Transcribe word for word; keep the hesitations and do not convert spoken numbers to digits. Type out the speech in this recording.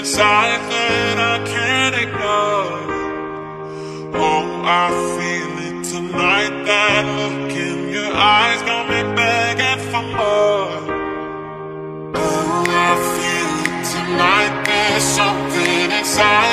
inside that I can't ignore. Oh, I feel it tonight, that look in your eyes got me begging for more. Oh, I feel it tonight, there's something inside